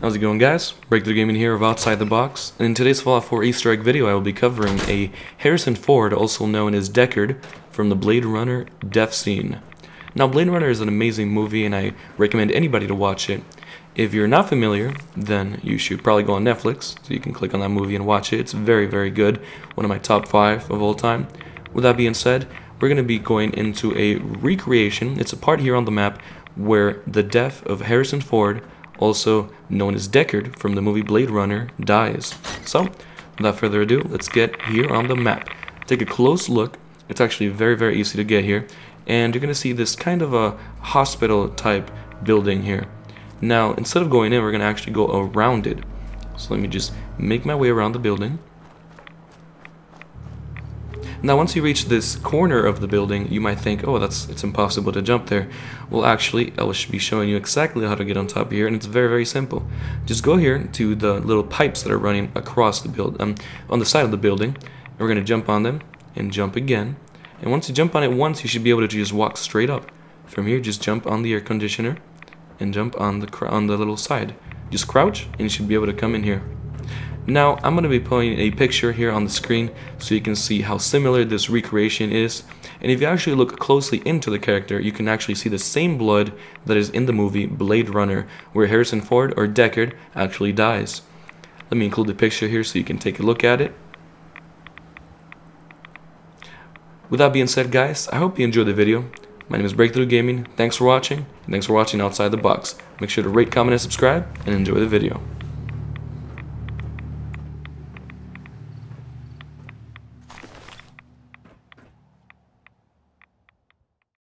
How's it going, guys? Breakthrough Gaming here of Outside the Box, and in today's Fallout 4 Easter egg video I will be covering a Harrison Ford, also known as Deckard, from the Blade Runner death scene. Now, Blade Runner is an amazing movie and I recommend anybody to watch it. If you're not familiar, then you should probably go on Netflix, so you can click on that movie and watch it. It's very, very good, one of my top 5 of all time. With that being said, we're going to be going into a recreation. It's a part here on the map where the death of Harrison Ford, also known as Deckard from the movie Blade Runner, dies. So, without further ado, let's get here on the map. Take a close look. It's actually very, very easy to get here. And you're going to see this kind of a hospital-type building here. Now, instead of going in, we're going to actually go around it. So let me just make my way around the building. Now, once you reach this corner of the building, you might think, oh, it's impossible to jump there. Well, actually, I will be showing you exactly how to get on top of here, and it's very, very simple. Just go here to the little pipes that are running across the build, on the side of the building, and we're going to jump on them, and jump again. And once you jump on it once, you should be able to just walk straight up. From here, just jump on the air conditioner, and jump on the little side. Just crouch, and you should be able to come in here. Now, I'm going to be putting a picture here on the screen so you can see how similar this recreation is. And if you actually look closely into the character, you can actually see the same blood that is in the movie Blade Runner, where Harrison Ford, or Deckard, actually dies. Let me include the picture here so you can take a look at it. With that being said, guys, I hope you enjoyed the video. My name is Breakthrough Gaming. Thanks for watching, and thanks for watching Outside the Box. Make sure to rate, comment, and subscribe, and enjoy the video.